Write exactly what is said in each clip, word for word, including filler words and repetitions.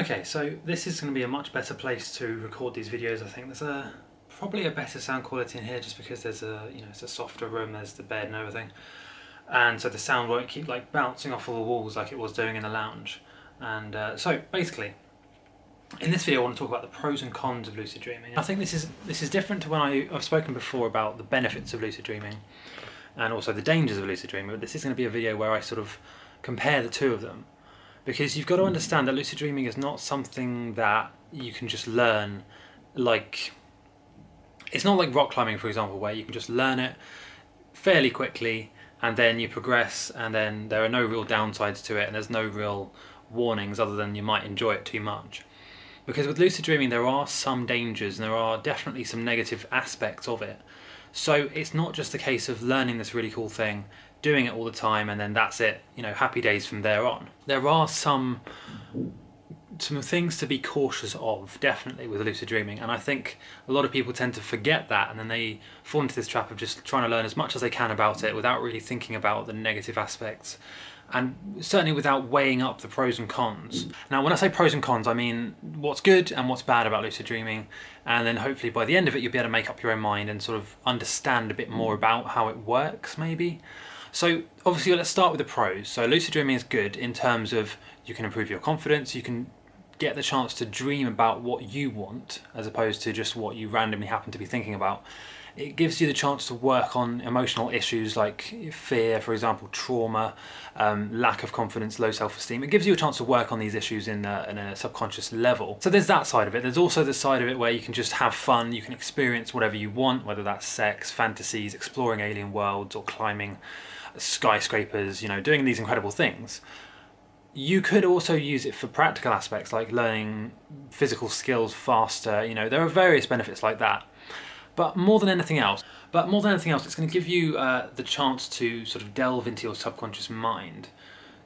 Okay, so this is going to be a much better place to record these videos. I think there's a probably a better sound quality in here, just because there's a you know it's a softer room. There's the bed and everything, and so the sound won't keep like bouncing off of the walls like it was doing in the lounge. And uh, so basically, in this video, I want to talk about the pros and cons of lucid dreaming. I think this is this is different to when I, I've spoken before about the benefits of lucid dreaming, and also the dangers of lucid dreaming. But this is going to be a video where I sort of compare the two of them, because you've got to understand that lucid dreaming is not something that you can just learn. Like, it's not like rock climbing, for example, where you can just learn it fairly quickly and then you progress, and then there are no real downsides to it and there's no real warnings other than you might enjoy it too much. Because with lucid dreaming there are some dangers and there are definitely some negative aspects of it. So it's not just a case of learning this really cool thing, doing it all the time, and then that's it, you know, happy days from there on. There are some some things to be cautious of, definitely, with lucid dreaming, and I think a lot of people tend to forget that, and then they fall into this trap of just trying to learn as much as they can about it without really thinking about the negative aspects, and certainly without weighing up the pros and cons. Now, when I say pros and cons, I mean what's good and what's bad about lucid dreaming, and then hopefully by the end of it you'll be able to make up your own mind and sort of understand a bit more about how it works, maybe. So obviously let's start with the pros. So lucid dreaming is good in terms of you can improve your confidence, you can get the chance to dream about what you want as opposed to just what you randomly happen to be thinking about. It gives you the chance to work on emotional issues like fear, for example, trauma, um, lack of confidence, low self-esteem. It gives you a chance to work on these issues in a, in a subconscious level. So there's that side of it. There's also the side of it where you can just have fun, you can experience whatever you want, whether that's sex, fantasies, exploring alien worlds, or climbing skyscrapers, you know, doing these incredible things. You could also use it for practical aspects like learning physical skills faster, you know, there are various benefits like that. But more than anything else, but more than anything else, it's going to give you uh, the chance to sort of delve into your subconscious mind,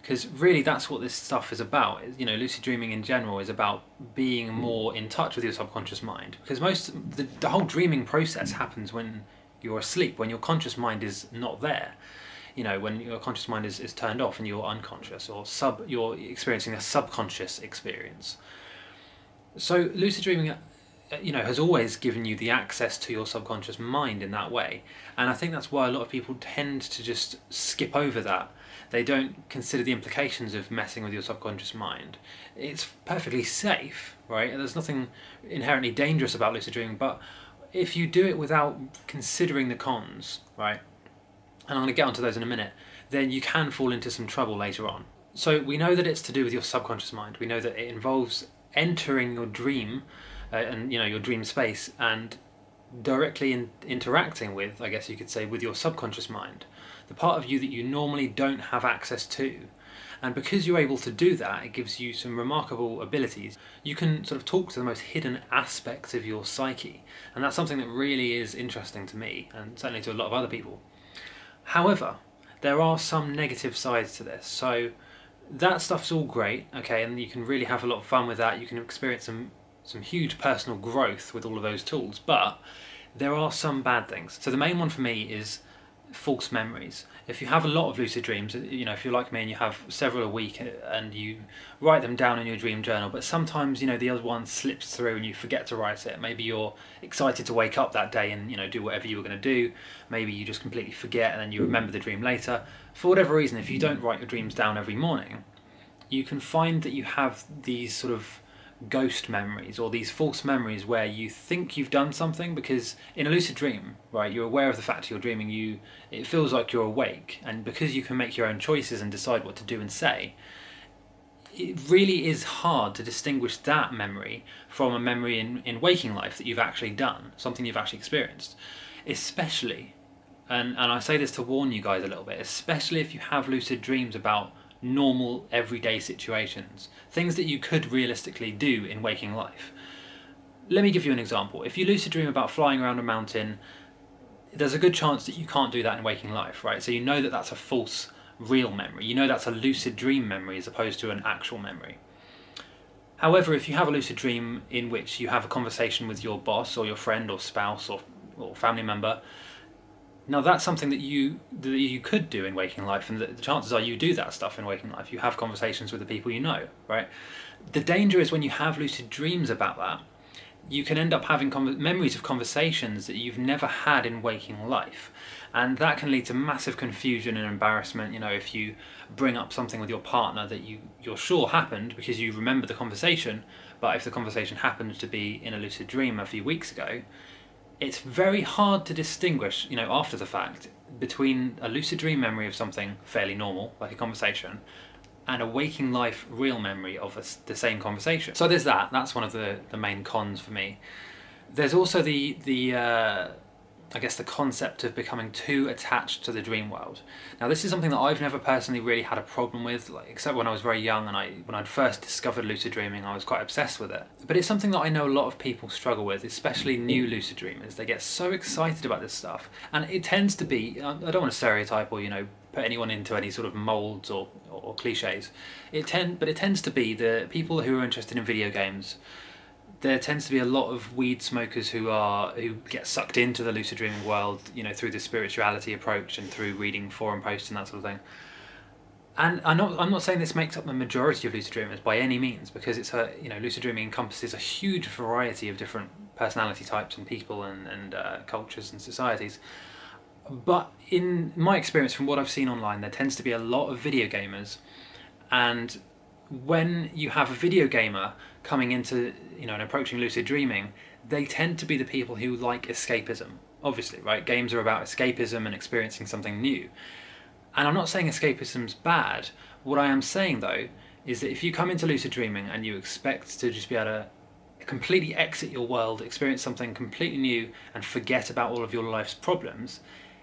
because really that's what this stuff is about. You know, lucid dreaming in general is about being more in touch with your subconscious mind, because most the, the whole dreaming process happens when you're asleep, when your conscious mind is not there. You know, when your conscious mind is, is turned off and you're unconscious, or sub you're experiencing a subconscious experience. So lucid dreaming, you know, has always given you the access to your subconscious mind in that way, and I think that's why a lot of people tend to just skip over that. They don't consider the implications of messing with your subconscious mind. It's perfectly safe, right? There's nothing inherently dangerous about lucid dreaming, but if you do it without considering the cons, right? And I'm going to get onto those in a minute, then you can fall into some trouble later on. So we know that it's to do with your subconscious mind. We know that it involves entering your dream uh, and, you know, your dream space, and directly in interacting with, I guess you could say, with your subconscious mind, the part of you that you normally don't have access to. And because you're able to do that, it gives you some remarkable abilities. You can sort of talk to the most hidden aspects of your psyche, and that's something that really is interesting to me, and certainly to a lot of other people. However, there are some negative sides to this, so that stuff's all great, okay, and you can really have a lot of fun with that, you can experience some, some huge personal growth with all of those tools, but there are some bad things. So the main one for me is false memories. If you have a lot of lucid dreams, you know, if you're like me and you have several a week and you write them down in your dream journal, but sometimes, you know, the other one slips through and you forget to write it. Maybe you're excited to wake up that day and, you know, do whatever you were going to do. Maybe you just completely forget and then you remember the dream later. For whatever reason, if you don't write your dreams down every morning, you can find that you have these sort of ghost memories, or these false memories where you think you've done something, because in a lucid dream, right, you're aware of the fact you're dreaming, you it feels like you're awake, and because you can make your own choices and decide what to do and say, it really is hard to distinguish that memory from a memory in, in waking life that you've actually done, something you've actually experienced. Especially, and, and I say this to warn you guys a little bit, especially if you have lucid dreams about normal everyday situations, things that you could realistically do in waking life. Let me give you an example. If you lucid dream about flying around a mountain, there's a good chance that you can't do that in waking life, right? So you know that that's a false real memory. You know that's a lucid dream memory as opposed to an actual memory. However, if you have a lucid dream in which you have a conversation with your boss or your friend or spouse or, or family member, now that's something that you that you could do in waking life, and the chances are you do that stuff in waking life. You have conversations with the people you know, right? The danger is when you have lucid dreams about that, you can end up having memories of conversations that you've never had in waking life. And that can lead to massive confusion and embarrassment, you know, if you bring up something with your partner that you, you're sure happened because you remember the conversation, but if the conversation happened to be in a lucid dream a few weeks ago, it's very hard to distinguish, you know, after the fact, between a lucid dream memory of something fairly normal, like a conversation, and a waking life real memory of a, the same conversation. So there's that, that's one of the, the main cons for me. There's also the, the uh, I guess the concept of becoming too attached to the dream world. Now this is something that I've never personally really had a problem with, like, except when I was very young and I, when I'd first discovered lucid dreaming, I was quite obsessed with it. But it's something that I know a lot of people struggle with, especially new lucid dreamers. They get so excited about this stuff, and it tends to be, I don't want to stereotype or, you know, put anyone into any sort of molds or, or cliches, it tend, but it tends to be the people who are interested in video games. There tends to be a lot of weed smokers who are who get sucked into the lucid dreaming world, you know, through the spirituality approach and through reading forum posts and that sort of thing. And I'm not, I'm not saying this makes up the majority of lucid dreamers by any means, because it's a, you know, lucid dreaming encompasses a huge variety of different personality types and people and, and uh, cultures and societies. But in my experience, from what I've seen online, there tends to be a lot of video gamers, and when you have a video gamer coming into, you know, and approaching lucid dreaming, they tend to be the people who like escapism. Obviously, right? Games are about escapism and experiencing something new. And I'm not saying escapism's bad. What I am saying, though, is that if you come into lucid dreaming and you expect to just be able to completely exit your world, experience something completely new, and forget about all of your life's problems,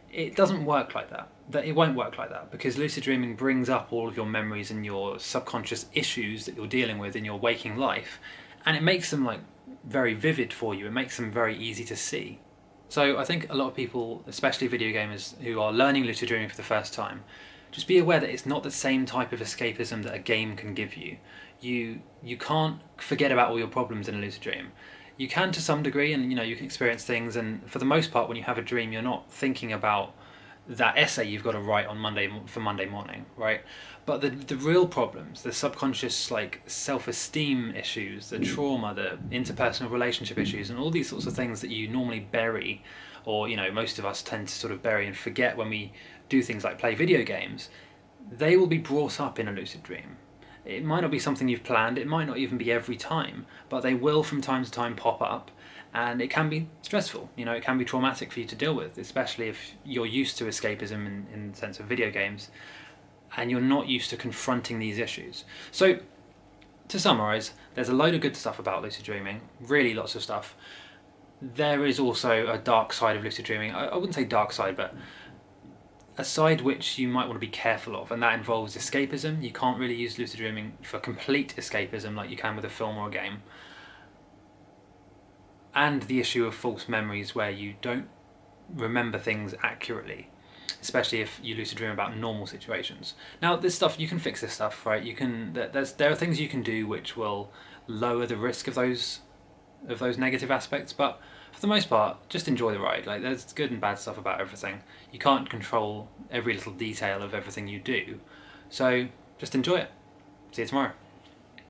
it doesn't work like that. That it won't work like that, because lucid dreaming brings up all of your memories and your subconscious issues that you're dealing with in your waking life, and it makes them, like, very vivid for you. It makes them very easy to see. So I think a lot of people, especially video gamers who are learning lucid dreaming for the first time, just be aware that it's not the same type of escapism that a game can give you. You you can't forget about all your problems in a lucid dream. You can to some degree, and you know, you can experience things, and for the most part when you have a dream you're not thinking about that essay you've got to write on Monday for Monday morning, right? But the, the real problems, the subconscious, like, self-esteem issues, the trauma, the interpersonal relationship issues, and all these sorts of things that you normally bury, or, you know, most of us tend to sort of bury and forget when we do things like play video games, they will be brought up in a lucid dream. It might not be something you've planned, it might not even be every time, but they will from time to time pop up, and it can be stressful, you know, it can be traumatic for you to deal with, especially if you're used to escapism in, in the sense of video games, and you're not used to confronting these issues. So, to summarise, there's a load of good stuff about lucid dreaming, really lots of stuff. There is also a dark side of lucid dreaming, I, I wouldn't say dark side, but a side which you might want to be careful of, and that involves escapism. You can't really use lucid dreaming for complete escapism like you can with a film or a game. And the issue of false memories, where you don't remember things accurately, especially if you lucid dream about normal situations. Now this stuff, you can fix this stuff, right? You can, there's, there are things you can do which will lower the risk of those, of those negative aspects, but for the most part, just enjoy the ride. Like, there's good and bad stuff about everything. You can't control every little detail of everything you do, so just enjoy it. See you tomorrow.